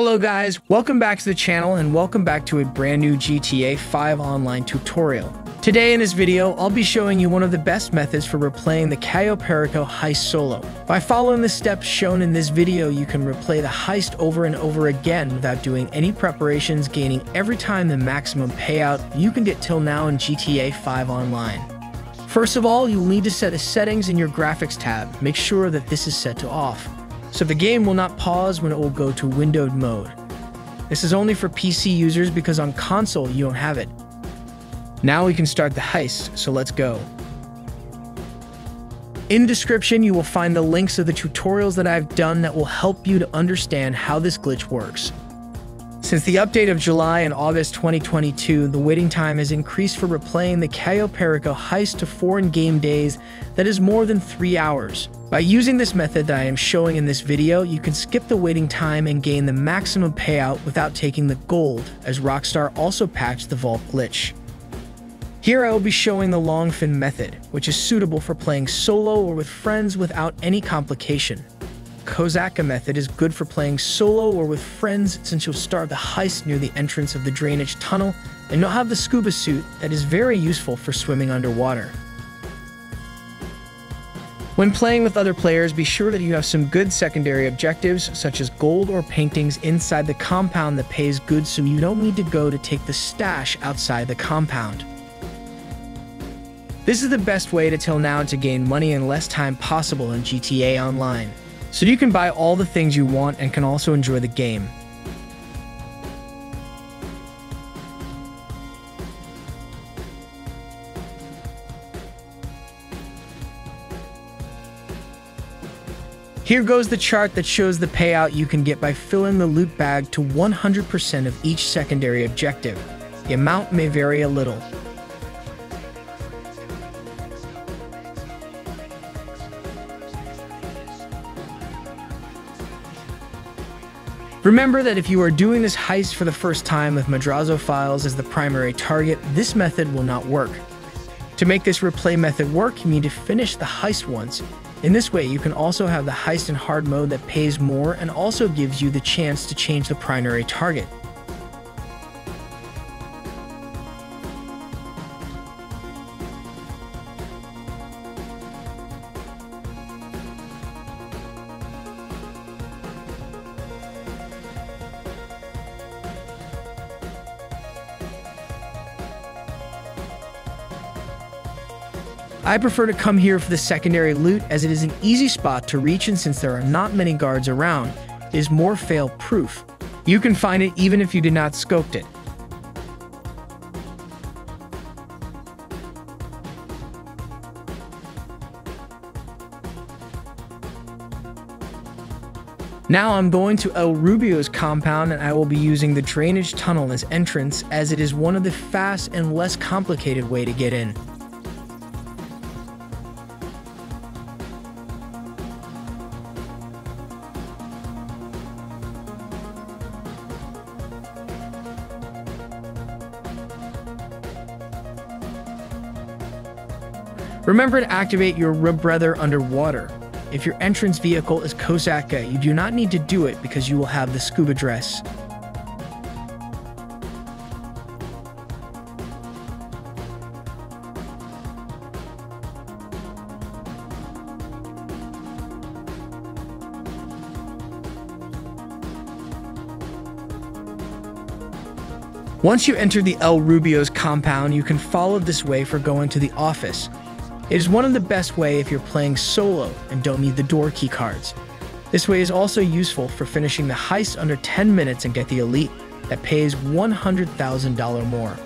Hello guys, welcome back to the channel and welcome back to a brand new GTA 5 Online tutorial. Today in this video, I'll be showing you one of the best methods for replaying the Cayo Perico heist solo. By following the steps shown in this video, you can replay the heist over and over again without doing any preparations, gaining every time the maximum payout you can get till now in GTA 5 Online. First of all, you'll need to set the settings in your graphics tab. Make sure that this is set to off, so the game will not pause when it will go to windowed mode. This is only for PC users because on console you don't have it. Now we can start the heist, so let's go. In description, you will find the links of the tutorials that I've done that will help you to understand how this glitch works. Since the update of July and August 2022, the waiting time has increased for replaying the Cayo Perico heist to 4 in-game days, that is more than 3 hours. By using this method that I am showing in this video, you can skip the waiting time and gain the maximum payout without taking the gold, as Rockstar also patched the vault glitch. Here I will be showing the Longfin method, which is suitable for playing solo or with friends without any complication. Kosatka method is good for playing solo or with friends, since you'll start the heist near the entrance of the drainage tunnel and you'll have the scuba suit that is very useful for swimming underwater. When playing with other players, be sure that you have some good secondary objectives such as gold or paintings inside the compound that pays good, so you don't need to go to take the stash outside the compound. This is the best way to till now to gain money in less time possible in GTA Online, so you can buy all the things you want and can also enjoy the game. Here goes the chart that shows the payout you can get by filling the loot bag to 100% of each secondary objective. The amount may vary a little. Remember that if you are doing this heist for the first time with Madrazo files as the primary target, this method will not work. To make this replay method work, you need to finish the heist once. In this way, you can also have the heist in hard mode that pays more and also gives you the chance to change the primary target. I prefer to come here for the secondary loot, as it is an easy spot to reach, and since there are not many guards around, it is more fail-proof. You can find it even if you did not scope it. Now I'm going to El Rubio's compound, and I will be using the drainage tunnel as entrance, as it is one of the fast and less complicated way to get in. Remember to activate your brother underwater. If your entrance vehicle is Kosatka, you do not need to do it because you will have the scuba dress. Once you enter the El Rubio's compound, you can follow this way for going to the office. It is one of the best way if you're playing solo and don't need the door key cards. This way is also useful for finishing the heist under 10 minutes and get the elite that pays $100,000 more.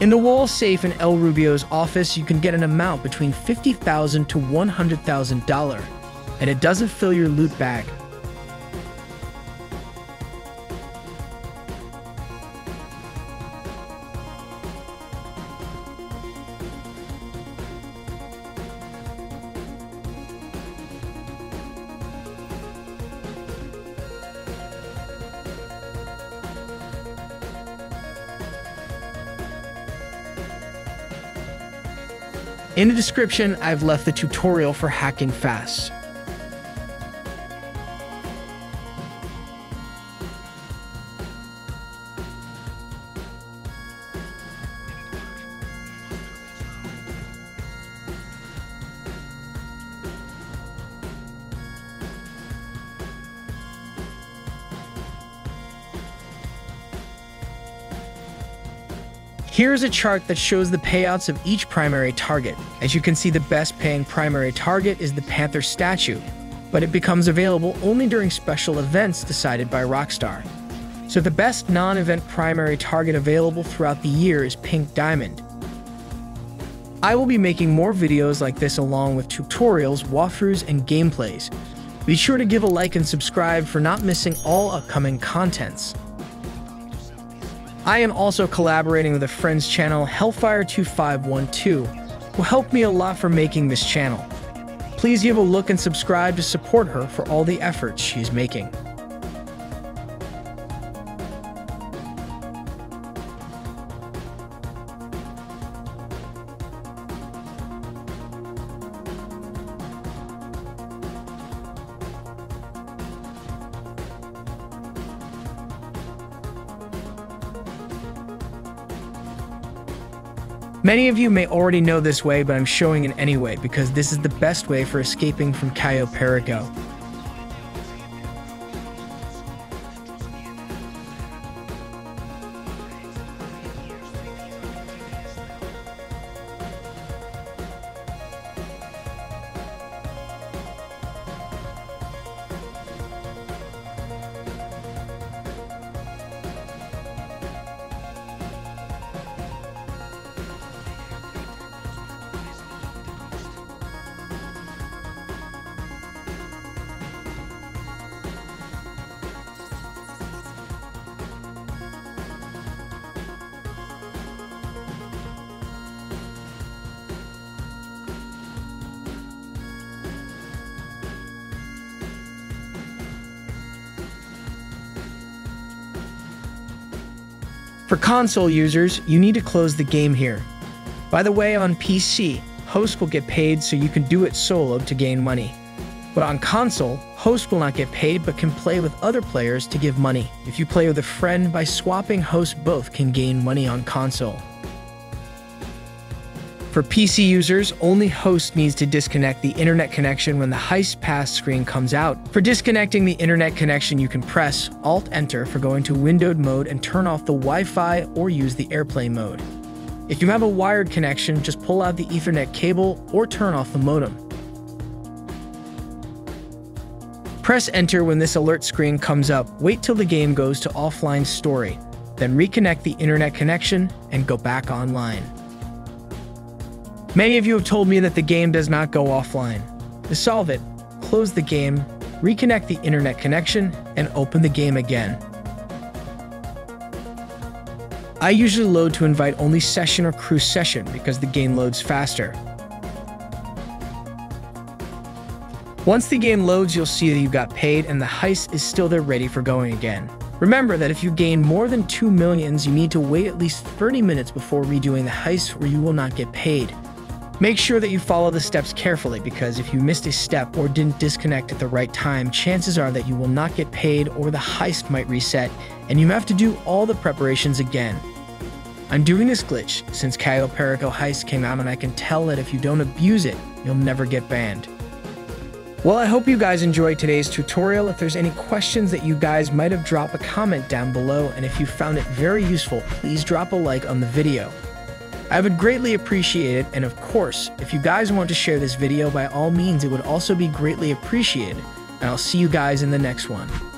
In the wall safe in El Rubio's office, you can get an amount between $50,000 to $100,000, and it doesn't fill your loot bag. In the description, I've left the tutorial for hacking fast. Here's a chart that shows the payouts of each primary target. As you can see, the best paying primary target is the Panther Statue, but it becomes available only during special events decided by Rockstar. So the best non-event primary target available throughout the year is Pink Diamond. I will be making more videos like this along with tutorials, walkthroughs, and gameplays. Be sure to give a like and subscribe for not missing all upcoming contents. I am also collaborating with a friend's channel, Hellfire2512, who helped me a lot for making this channel. Please give a look and subscribe to support her for all the efforts she's making. Many of you may already know this way, but I'm showing it anyway because this is the best way for escaping from Cayo Perico. For console users, you need to close the game here. By the way, on PC, host will get paid so you can do it solo to gain money. But on console, host will not get paid but can play with other players to give money. If you play with a friend, by swapping hosts, both can gain money on console. For PC users, only host needs to disconnect the internet connection when the heist pass screen comes out. For disconnecting the internet connection, you can press Alt-Enter for going to windowed mode and turn off the Wi-Fi or use the airplane mode. If you have a wired connection, just pull out the Ethernet cable or turn off the modem. Press Enter when this alert screen comes up. Wait till the game goes to offline story, then reconnect the internet connection and go back online. Many of you have told me that the game does not go offline. To solve it, close the game, reconnect the internet connection, and open the game again. I usually load to invite only session or crew session because the game loads faster. Once the game loads, you'll see that you got paid and the heist is still there ready for going again. Remember that if you gain more than 2 millions, you need to wait at least 30 minutes before redoing the heist or you will not get paid. Make sure that you follow the steps carefully because if you missed a step or didn't disconnect at the right time, chances are that you will not get paid or the heist might reset and you have to do all the preparations again. I'm doing this glitch since Cayo Perico Heist came out and I can tell that if you don't abuse it, you'll never get banned. Well, I hope you guys enjoyed today's tutorial. If there's any questions that you guys might have, drop a comment down below, and if you found it very useful, please drop a like on the video. I would greatly appreciate it, and of course, if you guys want to share this video, by all means, it would also be greatly appreciated, and I'll see you guys in the next one.